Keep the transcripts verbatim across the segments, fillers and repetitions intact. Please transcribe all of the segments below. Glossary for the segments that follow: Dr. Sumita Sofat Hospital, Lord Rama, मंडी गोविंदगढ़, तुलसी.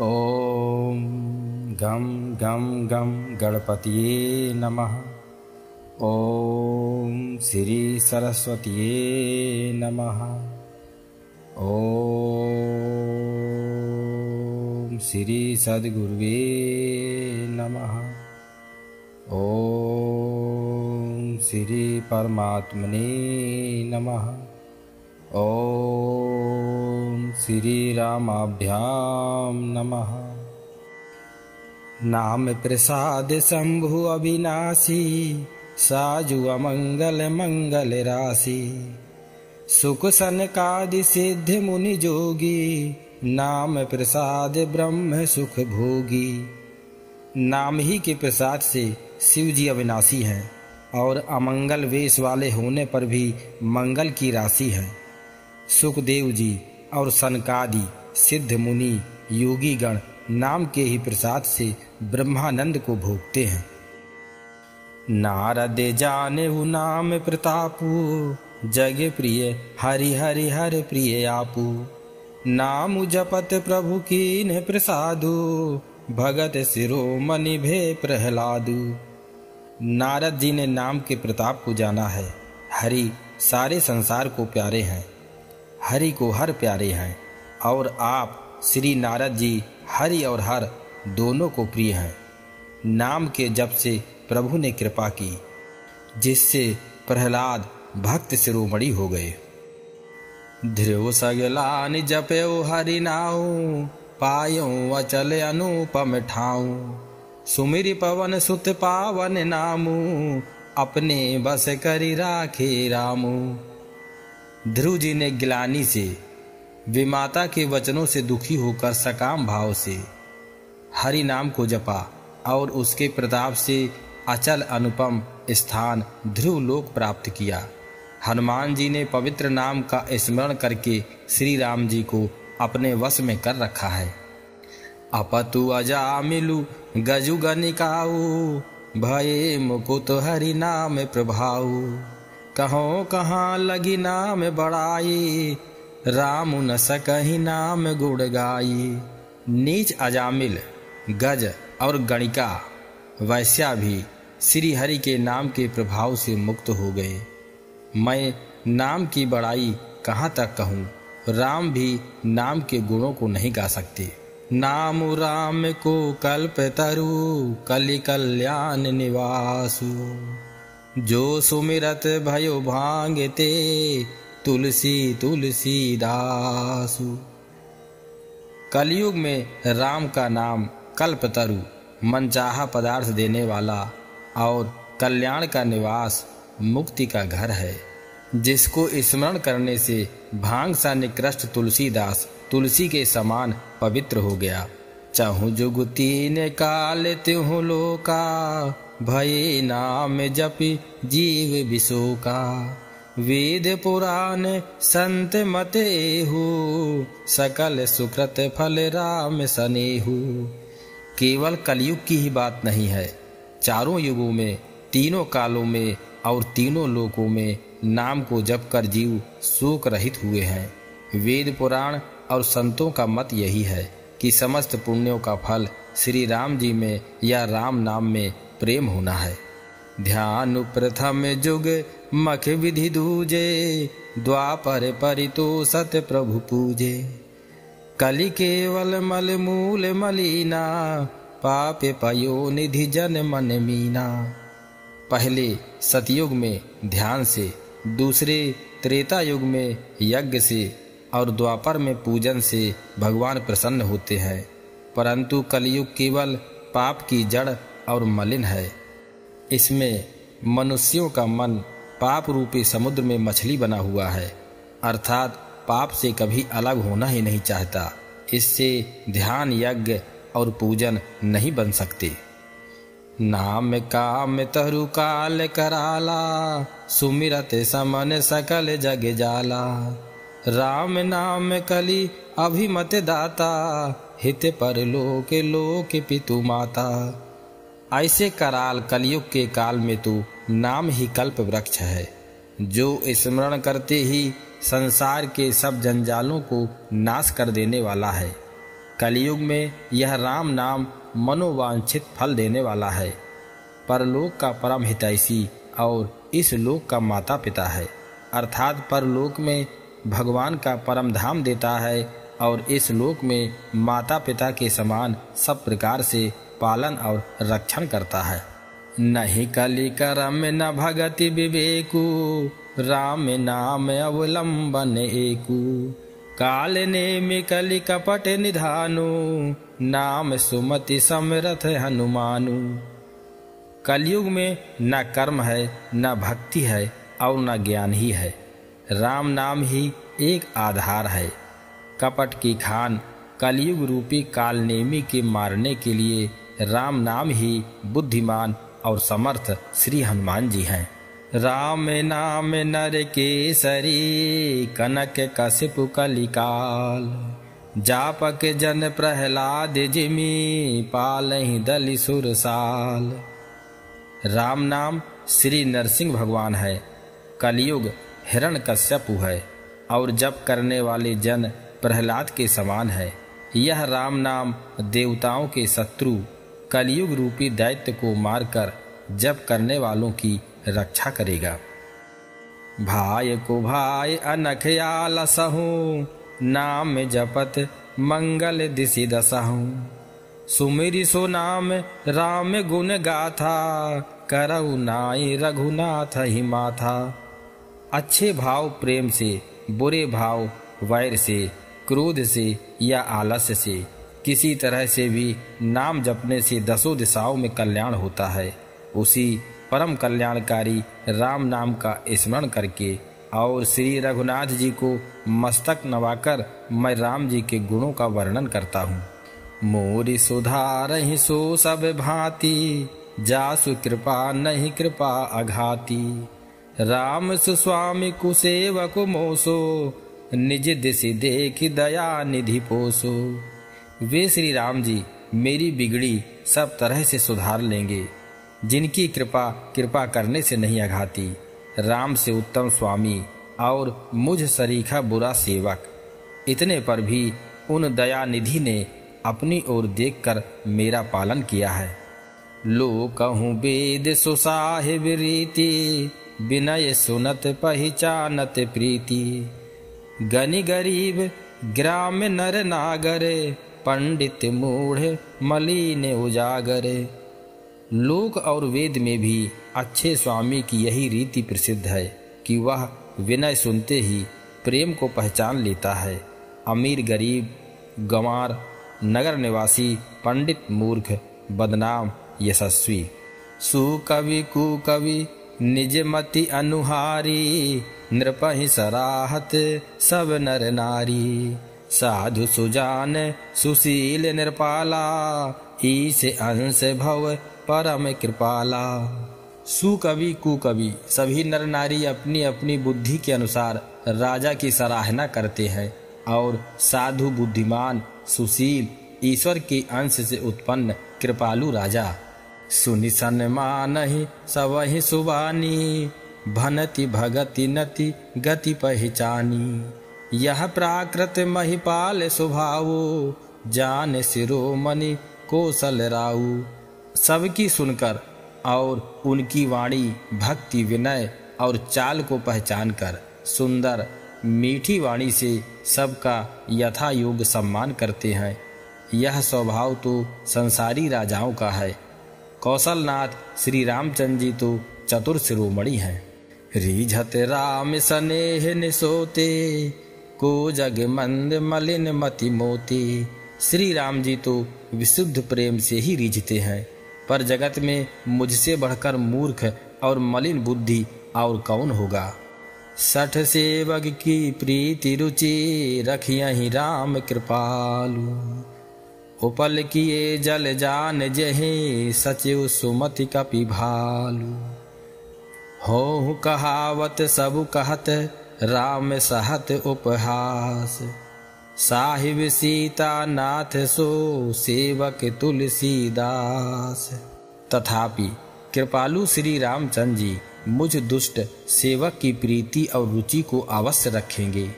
ओम गम गम गम गणपतये नमः। ओम श्री सरस्वतीये नमः। ओम श्री सद्गुरुवे नमः। ओम श्री परमात्मने नमः। ओम श्री रामाभ्याम नमः। नाम प्रसाद शंभु अविनाशी, साजु अमंगल मंगल राशि। सुख सनकादि सिद्ध मुनि जोगी, नाम प्रसाद ब्रह्म सुख भोगी। नाम ही के प्रसाद से शिव जी अविनाशी हैं और अमंगल वेश वाले होने पर भी मंगल की राशि हैं। सुखदेव जी और सनकादि सिद्ध मुनि योगी गण नाम के ही प्रसाद से ब्रह्मानंद को भोगते हैं। नारद जानेहु नाम प्रतापु, जग प्रिय हरि हरि हर प्रिय आपु। नाम जपत प्रभु कीन्ह प्रसादु, भगत शिरोमणि भे प्रहलादु। नारद जी ने नाम के प्रताप को जाना है। हरि सारे संसार को प्यारे हैं, हरि को हर प्यारे हैं। और आप श्री नारद जी हरि और हर दोनों को प्रिय हैं। नाम के जप से प्रभु ने कृपा की, जिससे प्रहलाद भक्त शिरोमणि हो गए। ध्रुव सगलान जपेऊ हरि नाउ, पायो अचल अनुपम ठाऊ। सुमिरि पवन सुत पावन नामू, अपने बस करि राखे रामू। ध्रुव जी ने ग्लानि से, विमाता के वचनों से दुखी होकर सकाम भाव से हरि नाम को जपा और उसके प्रताप से अचल अनुपम स्थान ध्रुवलोक प्राप्त किया। हनुमान जी ने पवित्र नाम का स्मरण करके श्री राम जी को अपने वश में कर रखा है। अपतु अजा मिलु गजुगनिकाऊ, भये मुकुत हरि नाम प्रभाऊ। कहो कहाँ लगी नाम बड़ाई, राम न सकहि नाम गुण गाई। नीच अजामिल गज और गणिका वैश्या भी श्री हरि के नाम के प्रभाव से मुक्त हो गए। मैं नाम की बड़ाई कहाँ तक कहूँ, राम भी नाम के गुणों को नहीं गा सकते। नाम राम को कल्प तरु, कलि कल्याण निवासु। जो सुमिरत भयो भांगते, तुलसी तुलसी दासु। कलयुग में राम का नाम कल्पतरु मनचाहा पदार्थ देने वाला और कल्याण का निवास मुक्ति का घर है, जिसको स्मरण करने से भांग सा निकृष्ट तुलसीदास तुलसी के समान पवित्र हो गया। चाहूँ जुगती ने काल त्यों लोका, भये नाम जपि जीव बिसोका। वेद पुराण संत मतेहु, सकल सुकृत फल राम सनेहु। केवल कलयुग की ही बात नहीं है, चारों युगों में, तीनों कालों में और तीनों लोकों में नाम को जपकर जीव शोक रहित हुए हैं। वेद पुराण और संतों का मत यही है कि समस्त पुण्यों का फल श्री राम जी में या राम नाम में प्रेम होना है। ध्यान प्रथम जुग मख विधि दूजे, द्वापर परितो सत प्रभु पूजे। कलि केवल मल मूल मलिना, पाप पयो निधि जन मन मीना। पहले सतयुग में ध्यान से, दूसरे त्रेता युग में यज्ञ से और द्वापर में पूजन से भगवान प्रसन्न होते हैं। परंतु कलयुग केवल पाप की जड़ और मलिन है। इसमें मनुष्यों का मन पाप रूपी समुद्र में मछली बना हुआ है, अर्थात पाप से कभी अलग होना ही नहीं चाहता। इससे ध्यान यज्ञ और पूजन नहीं बन सकते। नाम काम तरु काल कराला, सुमिरत समन सकल जग जाला। राम नाम कली अभिमत दाता, हित पर लोक लोक पितु माता। ऐसे कराल कलयुग के काल में तो नाम ही कल्प वृक्ष है। जो स्मरण करते ही संसार के सब जंजालों को नाश कर देने वाला है। कलयुग में यह राम नाम मनोवांछित फल देने वाला है। परलोक का परम हितैषी और इस लोक का माता पिता है, अर्थात परलोक में भगवान का परम धाम देता है और इस लोक में माता पिता के समान सब प्रकार से पालन और रक्षण करता है। नहि कलि करम न भगति विवेकु, राम नाम अवलंबन एकु। काल नेमि कलि कपट निधानु, नाम सुमति समरथ हनुमानु। कलयुग में न कर्म है, न भक्ति है और न ज्ञान ही है। राम नाम ही एक आधार है। कपट की खान कलयुग रूपी कालनेमी के मारने के लिए राम नाम ही बुद्धिमान और समर्थ श्री हनुमान जी हैं। राम नाम नर केसरी, कनक कसिपु कलिकाल। जापक जन प्रहलाद जिमी, पालहि दलि सुरसाल। राम नाम श्री नरसिंह भगवान है। कलयुग हिरण्यकश्यपु है और जप करने वाले जन प्रहलाद के समान है। यह राम नाम देवताओं के शत्रु कलयुग रूपी दैत्य को मारकर जप करने वालों की रक्षा करेगा। भाई को भाई अनखया लसहूं, नाम जपत मंगल दिशि दसहूं। सुमिरि सो नाम राम गुण गाथा, करहु नाई रघुनाथ ही माथा। अच्छे भाव प्रेम से, बुरे भाव वैर से, क्रोध से या आलस्य से किसी तरह से भी नाम जपने से दसों दिशाओं में कल्याण होता है। उसी परम कल्याणकारी राम नाम का स्मरण करके और श्री रघुनाथ जी को मस्तक नवाकर मैं राम जी के गुणों का वर्णन करता हूँ। मोरि सुधारहि सो सब भांति, जासु कृपा नहीं कृपा अघाती। राम सुस्वामी कुसेवकु मोसो, निज दिशि देखि दया निधि पोसो। वे श्री राम जी मेरी बिगड़ी सब तरह से सुधार लेंगे, जिनकी कृपा कृपा करने से नहीं अघाती। राम से उत्तम स्वामी और मुझ सरीखा बुरा सेवक। इतने पर भी उन दयानिधि ने अपनी ओर देखकर मेरा पालन किया है। लो कहूँ वेद सुसाहिब रीति, विनय सुनत पहचानत प्रीति। गनी गरीब ग्राम नर नागरे, पंडित मूढ़ मलिन उजागरे। लोक और वेद में भी अच्छे स्वामी की यही रीति प्रसिद्ध है कि वह विनय सुनते ही प्रेम को पहचान लेता है। अमीर गरीब, गंवार, नगर निवासी, पंडित मूर्ख, बदनाम यशस्वी। सुकवि कुकवि निज मति अनुहारी, नृपहि सराहत सब नर नारी। साधु सुजान सुशील निरपाला, ईश अंश भव परम कृपाला। सुकवि कुकवि सभी नर नारी अपनी अपनी बुद्धि के अनुसार राजा की सराहना करते हैं और साधु बुद्धिमान सुशील ईश्वर के अंश से उत्पन्न कृपालु राजा। सुनि सन्मानहि सबहि सुबानी, भनति भगति नति गति पहिचानी। यह प्राकृत महिपाल स्वभावो, जान शिरोमणि कौशल राऊ। सबकी सुनकर और उनकी वाणी भक्ति विनय और चाल को पहचान कर सुंदर मीठी वाणी से सबका यथा योग सम्मान करते हैं। यह स्वभाव तो संसारी राजाओं का है। कौशलनाथ श्री रामचंद्र जी तो चतुर शिरोमणि हैं। रिझत राम स्नेह निसोते, को जग मंद मलिन मति मोती। श्री राम जी तो विशुद्ध प्रेम से ही रिझते हैं, पर जगत में मुझसे बढ़कर मूर्ख और मलिन बुद्धि और कौन होगा। सठ सेवक की प्रीति रुचि, रखियहि राम कृपालु। उपल किए जल जान जहि, सचिव सुमति कपि भालु। होहु कहावत सब कहत, राम सहत उपहास। साहिब सीता नाथ सो, सेवक तुलसीदास। तथापि कृपालु श्री रामचंद्र जी मुझ दुष्ट सेवक की प्रीति और रुचि को अवश्य रखेंगे।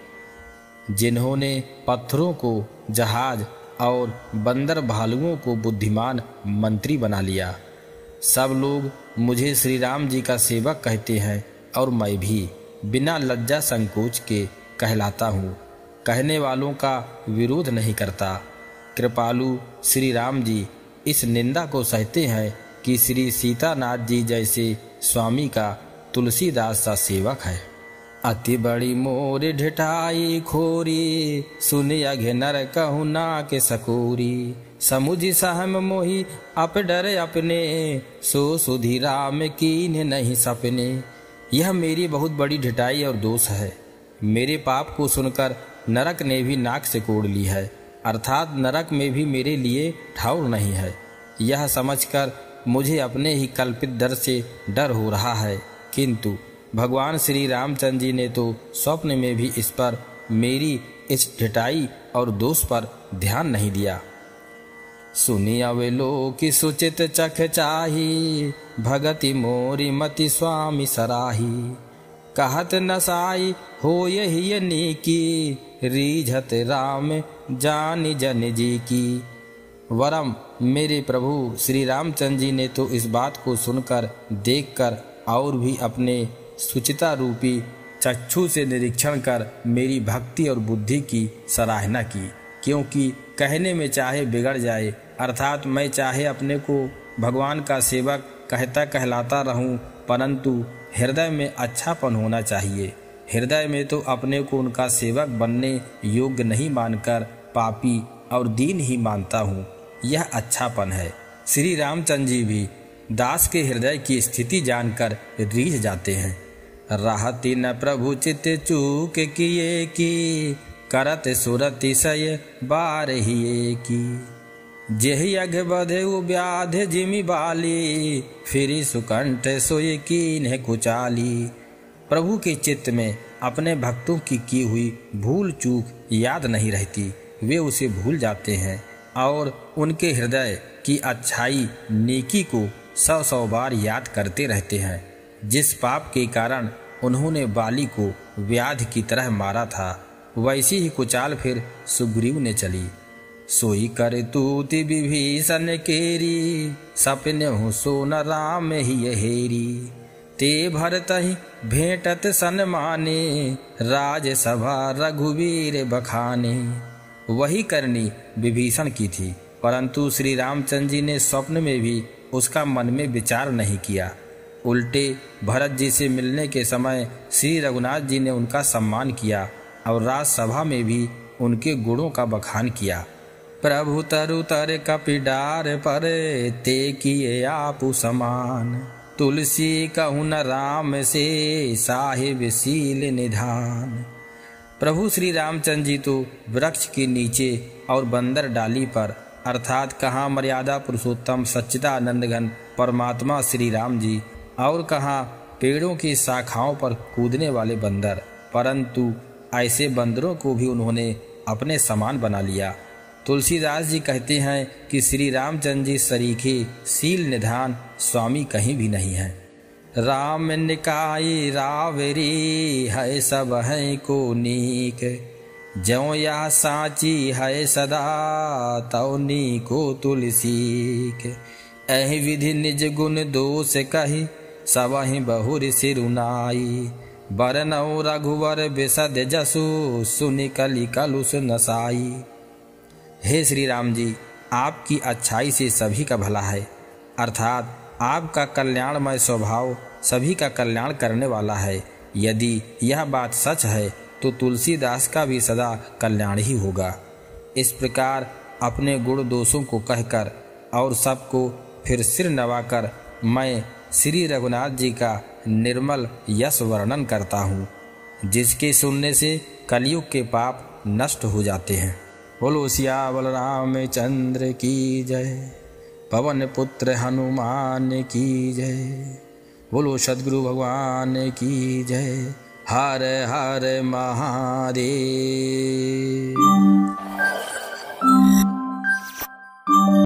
जिन्होंने पत्थरों को जहाज और बंदर भालुओं को बुद्धिमान मंत्री बना लिया, सब लोग मुझे श्री राम जी का सेवक कहते हैं और मैं भी बिना लज्जा संकोच के कहलाता हूँ, कहने वालों का विरोध नहीं करता। कृपालु श्री राम जी इस निंदा को सहते हैं कि श्री सीतानाथ जी जैसे स्वामी का तुलसीदास सा सेवक है। अति बड़ी मोर ढिठाई खोरी, सुने अघे नर कहु ना के सकूरी। समुझि सहम मोहि अप डर अपने, सो सुधि राम कीन्ह नहीं सपने। यह मेरी बहुत बड़ी ढिठाई और दोष है। मेरे पाप को सुनकर नरक ने भी नाक से कोड़ ली है, अर्थात नरक में भी मेरे लिए ठाउर नहीं है। यह समझकर मुझे अपने ही कल्पित डर से डर हो रहा है, किंतु भगवान श्री रामचंद्र जी ने तो स्वप्न में भी इस पर, मेरी इस ढिठाई और दोष पर ध्यान नहीं दिया। सुनिया वे लोग की सुचित चख चाही, भगति मोरी मति स्वामी सराही। कहत नसाई हो यही नेकी, रीझत राम जान जन जी की। वरम मेरे प्रभु श्री रामचंद्र जी ने तो इस बात को सुनकर, देखकर और भी अपने सुचिता रूपी चक्षु से निरीक्षण कर मेरी भक्ति और बुद्धि की सराहना की, क्योंकि कहने में चाहे बिगड़ जाए, अर्थात मैं चाहे अपने को भगवान का सेवक कहता कहलाता रहूं, परंतु हृदय में अच्छापन होना चाहिए। हृदय में तो अपने को उनका सेवक बनने योग्य नहीं मानकर पापी और दीन ही मानता हूँ, यह अच्छापन है। श्री रामचंद्र जी भी दास के हृदय की स्थिति जानकर रीझ जाते हैं। राहति न प्रभु चित चूक किए की, करत सुरति सय बार हिये की। जेहि अघ बधेउ व्याध जिमि बाली, फिरी सुकंठ सोय कीन्ह कुचाली। प्रभु के चित्त में अपने भक्तों की की हुई भूल चूक याद नहीं रहती, वे उसे भूल जाते हैं और उनके हृदय की अच्छाई नेकी को सौ सौ बार याद करते रहते हैं। जिस पाप के कारण उन्होंने बाली को व्याध की तरह मारा था, वैसी ही कुचाल फिर सुग्रीव ने चली। सोई करे तूति विभीषण केरी, सपने हूँ सोन राम ही हेरी। ते भरतहि भेंटत सनमाने, राज सभा रघुवीर बखाने। वही करनी विभीषण की थी, परंतु श्री रामचंद्र जी ने स्वप्न में भी उसका मन में विचार नहीं किया। उल्टे भरत जी से मिलने के समय श्री रघुनाथ जी ने उनका सम्मान किया और राजसभा में भी उनके गुणों का बखान किया। प्रभु तरु तर कपिडार पर, ते किए आपु समान। तुलसी कहु न राम से, साहिब सील निधान। प्रभु श्री रामचंद्र जी तो वृक्ष के नीचे और बंदर डाली पर, अर्थात कहाँ मर्यादा पुरुषोत्तम सच्चिदानंदघन परमात्मा श्री राम जी और कहाँ पेड़ों की शाखाओं पर कूदने वाले बंदर, परंतु ऐसे बंदरों को भी उन्होंने अपने समान बना लिया। तुलसीदास जी कहते हैं कि श्री रामचंद्र जी सरीखे सील निधान स्वामी कहीं भी नहीं है। राम निकाय रावरी है सब हैं को नीक, ज्यों यह साची है सदा तौ नीको तुलसीक। एहि विधि निज गुण दोष कही, सबहि बहुर सिरुनाई। बरनौ रघुवर बिसद जसु, सुनि कलि कलुष नसाई। हे श्री राम जी, आपकी अच्छाई से सभी का भला है, अर्थात आपका कल्याणमय स्वभाव सभी का कल्याण करने वाला है। यदि यह बात सच है तो तुलसीदास का भी सदा कल्याण ही होगा। इस प्रकार अपने गुण दोषों को कहकर और सबको फिर सिर नवाकर मैं श्री रघुनाथ जी का निर्मल यश वर्णन करता हूँ, जिसके सुनने से कलयुग के पाप नष्ट हो जाते हैं। बोलो सियावल राम चंद्र की जय। पवन पुत्र हनुमान की जय। बोलो सद्गुरु भगवान की जय। हर हर महादेव।